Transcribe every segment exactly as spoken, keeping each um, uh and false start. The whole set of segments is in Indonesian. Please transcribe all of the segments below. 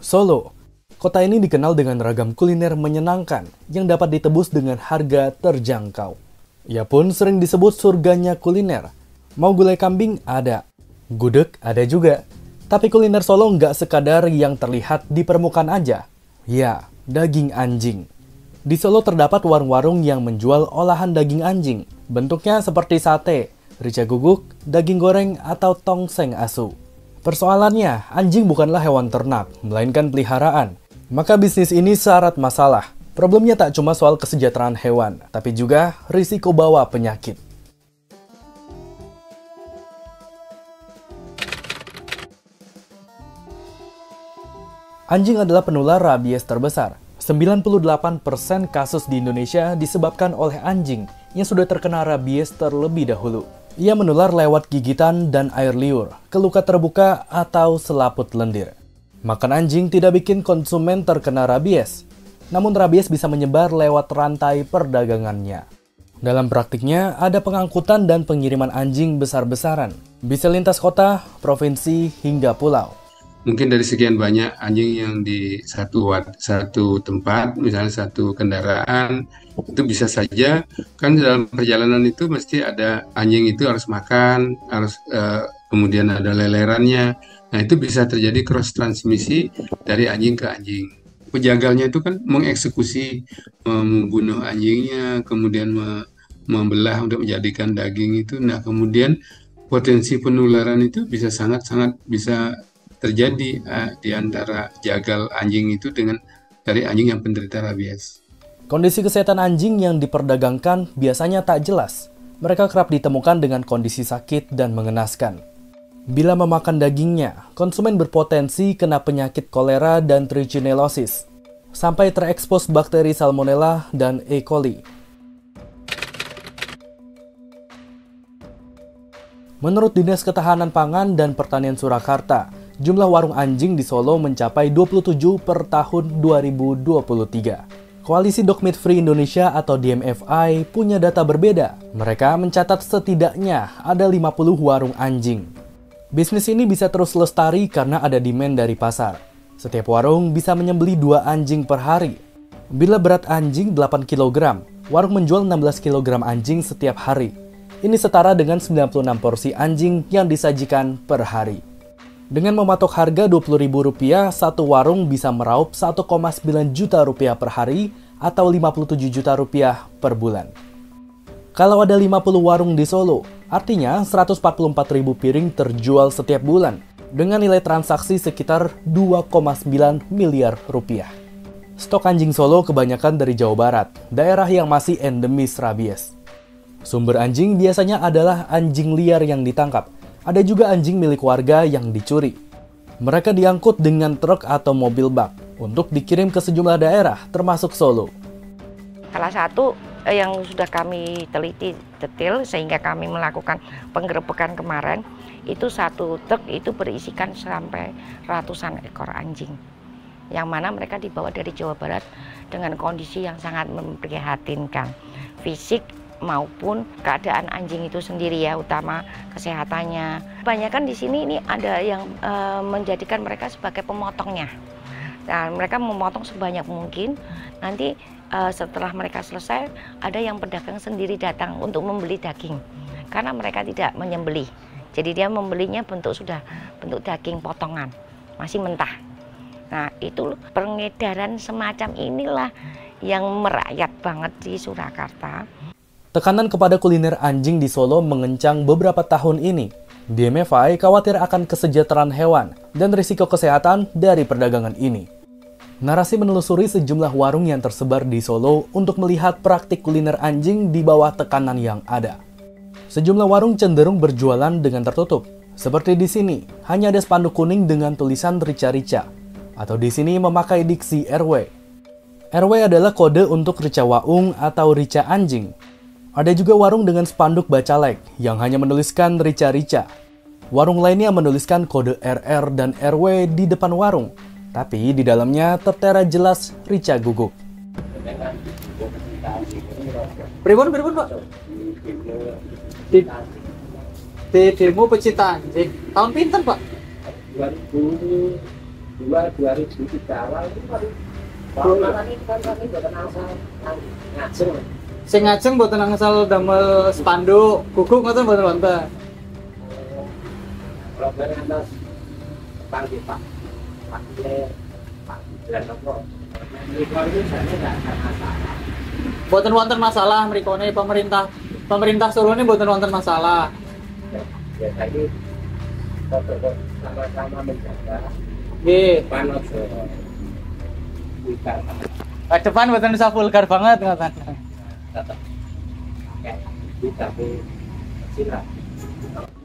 Solo. Kota ini dikenal dengan ragam kuliner menyenangkan yang dapat ditebus dengan harga terjangkau. Ia pun sering disebut surganya kuliner. Mau gulai kambing ada, gudeg ada juga. Tapi kuliner Solo nggak sekadar yang terlihat di permukaan aja. Ya, daging anjing. Di Solo terdapat warung-warung yang menjual olahan daging anjing. Bentuknya seperti sate, rica guguk, daging goreng, atau tongseng asu. Persoalannya, anjing bukanlah hewan ternak, melainkan peliharaan. Maka bisnis ini syarat masalah. Problemnya tak cuma soal kesejahteraan hewan, tapi juga risiko bawa penyakit. Anjing adalah penular rabies terbesar. sembilan puluh delapan persen kasus di Indonesia disebabkan oleh anjing yang sudah terkena rabies terlebih dahulu. Ia menular lewat gigitan dan air liur, ke luka terbuka atau selaput lendir. Makan anjing tidak bikin konsumen terkena rabies, namun rabies bisa menyebar lewat rantai perdagangannya. Dalam praktiknya, ada pengangkutan dan pengiriman anjing besar-besaran, bisa lintas kota, provinsi, hingga pulau. Mungkin dari sekian banyak anjing yang di satu, satu tempat, misalnya satu kendaraan, itu bisa saja, kan dalam perjalanan itu mesti ada anjing itu harus makan, harus uh, kemudian ada lelerannya. Nah, itu bisa terjadi cross transmisi dari anjing ke anjing. Penjagalnya itu kan mengeksekusi, membunuh anjingnya, kemudian membelah untuk menjadikan daging itu. Nah, kemudian potensi penularan itu bisa sangat-sangat bisa terjadi eh, di antara jagal anjing itu dengan dari anjing yang penderita rabies. Kondisi kesehatan anjing yang diperdagangkan biasanya tak jelas. Mereka kerap ditemukan dengan kondisi sakit dan mengenaskan. Bila memakan dagingnya, konsumen berpotensi kena penyakit kolera dan trichinellosis, sampai terekspos bakteri salmonella dan E. coli. Menurut Dinas Ketahanan Pangan dan Pertanian Surakarta, jumlah warung anjing di Solo mencapai dua puluh tujuh per tahun dua ribu dua puluh tiga. Koalisi Dogmeat Free Indonesia atau D M F I punya data berbeda. Mereka mencatat setidaknya ada lima puluh warung anjing. Bisnis ini bisa terus lestari karena ada demand dari pasar. Setiap warung bisa menyembelih dua anjing per hari. Bila berat anjing delapan kilogram, warung menjual enam belas kilogram anjing setiap hari. Ini setara dengan sembilan puluh enam porsi anjing yang disajikan per hari. Dengan mematok harga dua puluh ribu rupiah, satu warung bisa meraup satu koma sembilan juta rupiah per hari atau lima puluh tujuh juta rupiah per bulan. Kalau ada lima puluh warung di Solo, artinya seratus empat puluh empat ribu piring terjual setiap bulan dengan nilai transaksi sekitar dua koma sembilan miliar rupiah. Stok anjing Solo kebanyakan dari Jawa Barat, daerah yang masih endemis rabies. Sumber anjing biasanya adalah anjing liar yang ditangkap. Ada juga anjing milik warga yang dicuri. Mereka diangkut dengan truk atau mobil bak untuk dikirim ke sejumlah daerah termasuk Solo. Salah satu yang sudah kami teliti detail sehingga kami melakukan penggerebekan kemarin, itu satu truk itu berisikan sampai ratusan ekor anjing, yang mana mereka dibawa dari Jawa Barat dengan kondisi yang sangat memprihatinkan, fisik maupun keadaan anjing itu sendiri ya, utama kesehatannya. Kebanyakan di sini ini ada yang e, menjadikan mereka sebagai pemotongnya. Nah, mereka memotong sebanyak mungkin, nanti Uh, setelah mereka selesai, ada yang pedagang sendiri datang untuk membeli daging karena mereka tidak menyembelih. Jadi dia membelinya bentuk sudah bentuk daging potongan, masih mentah. Nah, itu pengedaran semacam inilah yang merayap banget di Surakarta. Tekanan kepada kuliner anjing di Solo mengencang beberapa tahun ini. D M F I khawatir akan kesejahteraan hewan dan risiko kesehatan dari perdagangan ini. Narasi menelusuri sejumlah warung yang tersebar di Solo untuk melihat praktik kuliner anjing di bawah tekanan yang ada. Sejumlah warung cenderung berjualan dengan tertutup. Seperti di sini, hanya ada spanduk kuning dengan tulisan rica-rica. Atau di sini memakai diksi R W. R W adalah kode untuk rica waung atau rica anjing. Ada juga warung dengan spanduk bacalek yang hanya menuliskan rica-rica. Warung lainnya menuliskan kode R R dan R W di depan warung. Tapi di dalamnya tertera jelas rica guguk. Pribun, pribun, Pak. Di, di demo pecinta anjing. Tahun pinten, Pak? dua ribu tiga awal itu baru baru ini kan kami udah kenal sama ngajeng sing ngajeng buat tenang asal damel spanduk guguk atau buat lontar program atas panggil pak pak pak Gibran Rakabuming Raka mereka itu sebenarnya nggak ada masalah buatan wonten masalah mereka ini pemerintah pemerintah Solo ini buatan wonten masalah ya, ya tadi sama-sama menjaga yeah. Panas vulgar ke depan buatan bisa vulgar banget ngatan tetap pakai kita silah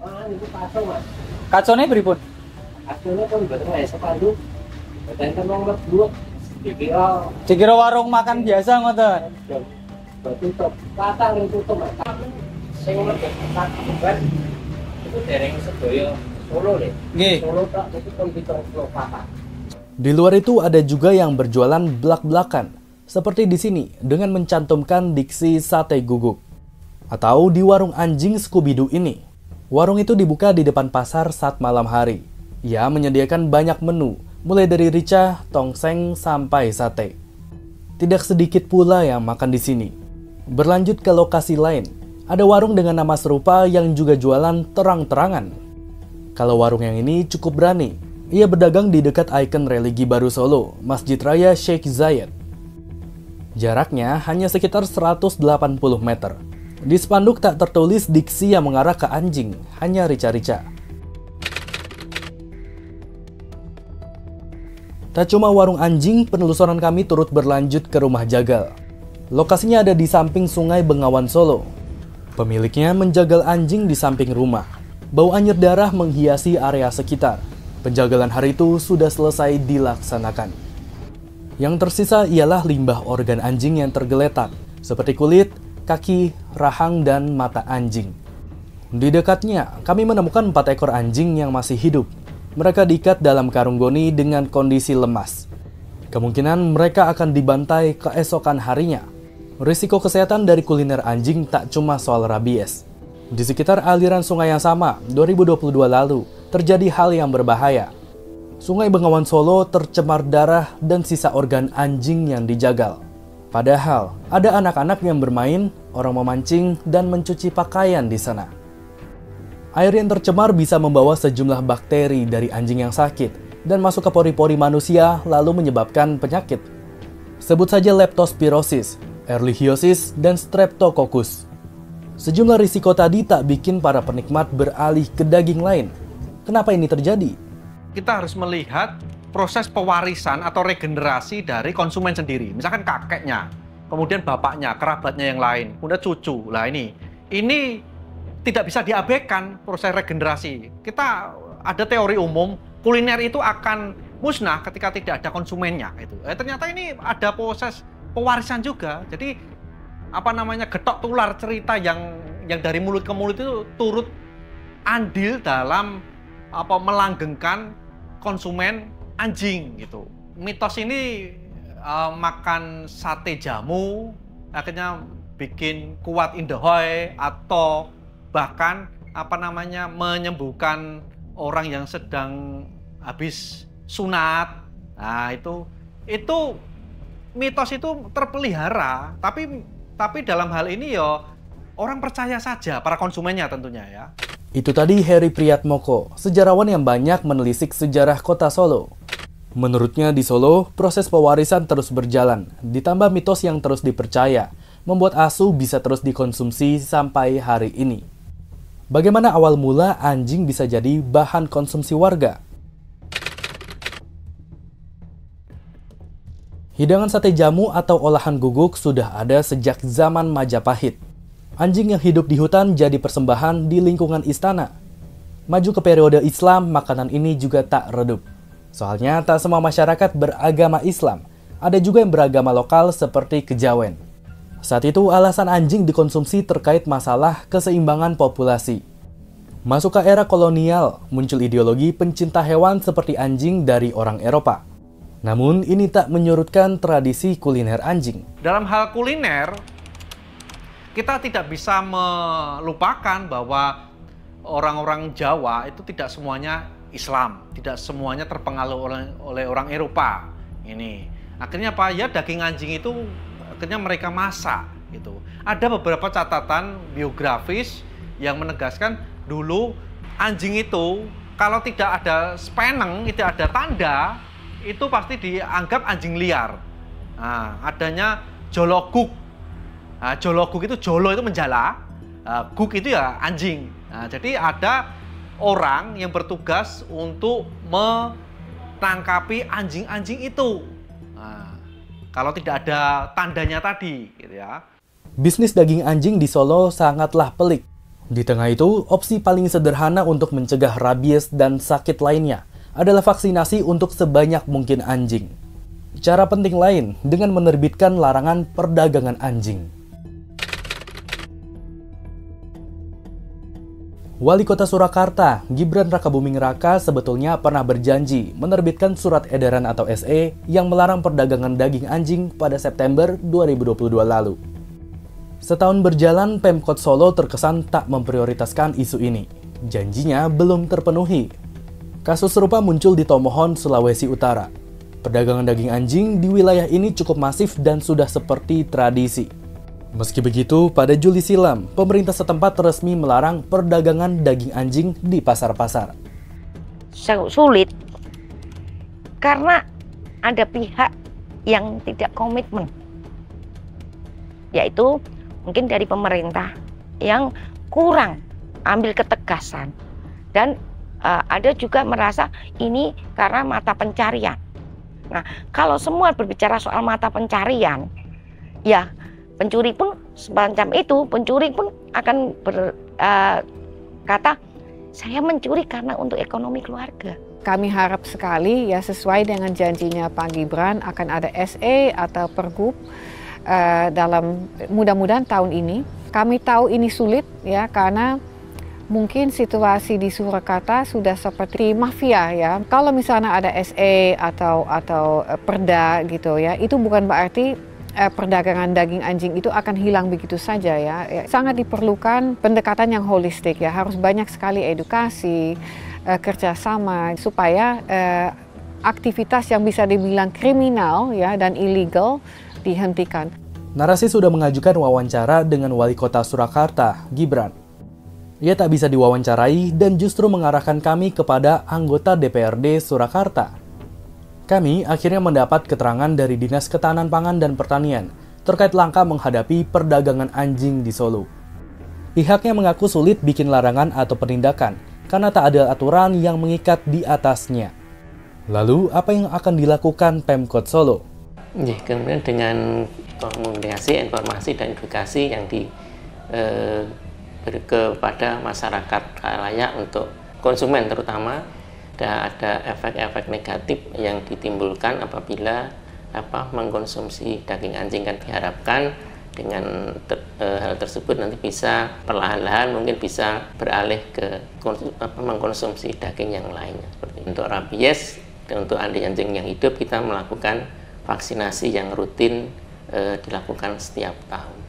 wah itu kacau mas kacaunya beripun kacaunya kan buatan kayak sepanduk buatan kan mau ngeblok dikira dikira warung makan biasa ngoten. Tutup, patang tutup Mas. Sing lebet tekan Tuban itu dereng sedaya Solo lho. Nggih. Solo tok ditutup ditutup patang. Di luar itu ada juga yang berjualan blak-blakan, seperti di sini dengan mencantumkan diksi sate guguk. Atau di warung anjing Scooby-Doo ini. Warung itu dibuka di depan pasar saat malam hari. Ia menyediakan banyak menu mulai dari rica, tongseng, sampai sate. Tidak sedikit pula yang makan di sini. Berlanjut ke lokasi lain, ada warung dengan nama serupa yang juga jualan terang-terangan. Kalau warung yang ini cukup berani, ia berdagang di dekat ikon religi baru Solo, Masjid Raya Sheikh Zayed. Jaraknya hanya sekitar seratus delapan puluh meter. Di spanduk tak tertulis diksi yang mengarah ke anjing, hanya rica-rica. Tak cuma warung anjing, penelusuran kami turut berlanjut ke rumah jagal. Lokasinya ada di samping sungai Bengawan Solo. Pemiliknya menjagal anjing di samping rumah. Bau anyir darah menghiasi area sekitar. Penjagalan hari itu sudah selesai dilaksanakan. Yang tersisa ialah limbah organ anjing yang tergeletak, seperti kulit, kaki, rahang, dan mata anjing. Di dekatnya, kami menemukan empat ekor anjing yang masih hidup. Mereka diikat dalam karung goni dengan kondisi lemas. Kemungkinan mereka akan dibantai keesokan harinya. Risiko kesehatan dari kuliner anjing tak cuma soal rabies. Di sekitar aliran sungai yang sama, dua ribu dua puluh dua lalu, terjadi hal yang berbahaya. Sungai Bengawan Solo tercemar darah dan sisa organ anjing yang dijagal. Padahal, ada anak-anak yang bermain, orang memancing, dan mencuci pakaian di sana. Air yang tercemar bisa membawa sejumlah bakteri dari anjing yang sakit dan masuk ke pori-pori manusia lalu menyebabkan penyakit. Sebut saja leptospirosis, erlichiosis, dan streptococcus. Sejumlah risiko tadi tak bikin para penikmat beralih ke daging lain. Kenapa ini terjadi? Kita harus melihat proses pewarisan atau regenerasi dari konsumen sendiri. Misalkan kakeknya, kemudian bapaknya, kerabatnya yang lain, kemudian cucu. Lah ini, ini... tidak bisa diabaikan proses regenerasi. Kita ada teori umum, kuliner itu akan musnah ketika tidak ada konsumennya. Itu. Eh, ternyata ini ada proses pewarisan juga. Jadi apa namanya getok tular cerita yang yang dari mulut ke mulut itu turut andil dalam apa melanggengkan konsumen anjing gitu. Mitos ini uh, makan sate jamu akhirnya bikin kuat indahoy atau bahkan apa namanya menyembuhkan orang yang sedang habis sunat. Nah, itu itu mitos itu terpelihara, tapi tapi dalam hal ini ya orang percaya saja para konsumennya tentunya ya. Itu tadi Heri Priyatmoko, sejarawan yang banyak menelisik sejarah kota Solo. Menurutnya di Solo, proses pewarisan terus berjalan, ditambah mitos yang terus dipercaya, membuat asu bisa terus dikonsumsi sampai hari ini. Bagaimana awal mula anjing bisa jadi bahan konsumsi warga? Hidangan sate jamu atau olahan guguk sudah ada sejak zaman Majapahit. Anjing yang hidup di hutan jadi persembahan di lingkungan istana. Maju ke periode Islam, makanan ini juga tak redup. Soalnya tak semua masyarakat beragama Islam. Ada juga yang beragama lokal seperti Kejawen. Saat itu, alasan anjing dikonsumsi terkait masalah keseimbangan populasi. Masuk ke era kolonial, muncul ideologi pencinta hewan seperti anjing dari orang Eropa. Namun, ini tak menyurutkan tradisi kuliner anjing. Dalam hal kuliner, kita tidak bisa melupakan bahwa orang-orang Jawa itu tidak semuanya Islam, tidak semuanya terpengaruh oleh, oleh orang Eropa ini. Akhirnya apa ya, daging anjing itu akhirnya mereka masak gitu. Ada beberapa catatan biografis yang menegaskan dulu anjing itu kalau tidak ada speneng, tidak ada tanda, itu pasti dianggap anjing liar. Nah, adanya jologuk. Nah, jologuk itu jolo itu menjala, uh, guk itu ya anjing. Nah, jadi ada orang yang bertugas untuk menangkapi anjing-anjing itu. Nah, kalau tidak ada tandanya tadi, gitu ya. Bisnis daging anjing di Solo sangatlah pelik. Di tengah itu, opsi paling sederhana untuk mencegah rabies dan sakit lainnya adalah vaksinasi untuk sebanyak mungkin anjing. Cara penting lain dengan menerbitkan larangan perdagangan anjing. Wali Kota Surakarta, Gibran Rakabuming Raka, sebetulnya pernah berjanji menerbitkan surat edaran atau S E yang melarang perdagangan daging anjing pada September dua ribu dua puluh dua lalu. Setahun berjalan, Pemkot Solo terkesan tak memprioritaskan isu ini. Janjinya belum terpenuhi. Kasus serupa muncul di Tomohon, Sulawesi Utara. Perdagangan daging anjing di wilayah ini cukup masif dan sudah seperti tradisi. Meski begitu, pada Juli silam, pemerintah setempat resmi melarang perdagangan daging anjing di pasar-pasar. Sangat sulit, karena ada pihak yang tidak komitmen, yaitu mungkin dari pemerintah yang kurang ambil ketegasan. Dan uh, ada juga merasa ini karena mata pencarian. Nah, kalau semua berbicara soal mata pencarian, ya, pencuri pun semacam itu, pencuri pun akan berkata, uh, saya mencuri karena untuk ekonomi keluarga. Kami harap sekali ya sesuai dengan janjinya Pak Gibran akan ada S E atau pergub uh, dalam mudah-mudahan tahun ini. Kami tahu ini sulit ya karena mungkin situasi di Surakarta sudah seperti mafia ya. Kalau misalnya ada S E atau atau perda gitu ya, itu bukan berarti perdagangan daging anjing itu akan hilang begitu saja ya. Sangat diperlukan pendekatan yang holistik ya, harus banyak sekali edukasi, kerjasama supaya aktivitas yang bisa dibilang kriminal ya dan ilegal dihentikan. Narasi sudah mengajukan wawancara dengan Wali Kota Surakarta, Gibran. Ia tak bisa diwawancarai dan justru mengarahkan kami kepada anggota D P R D Surakarta. Kami akhirnya mendapat keterangan dari Dinas Ketahanan Pangan dan Pertanian terkait langkah menghadapi perdagangan anjing di Solo. Pihaknya mengaku sulit bikin larangan atau penindakan karena tak ada aturan yang mengikat di atasnya. Lalu, apa yang akan dilakukan Pemkot Solo? Ya, kemudian dengan komunikasi, informasi, dan edukasi yang diberi eh, kepada masyarakat layak untuk konsumen terutama, ada efek-efek negatif yang ditimbulkan apabila apa mengkonsumsi daging anjing, kan diharapkan dengan ter, e, hal tersebut nanti bisa perlahan-lahan mungkin bisa beralih ke konsum, apa, mengkonsumsi daging yang lainnya. Untuk rabies dan untuk anjing-anjing yang hidup kita melakukan vaksinasi yang rutin e, dilakukan setiap tahun.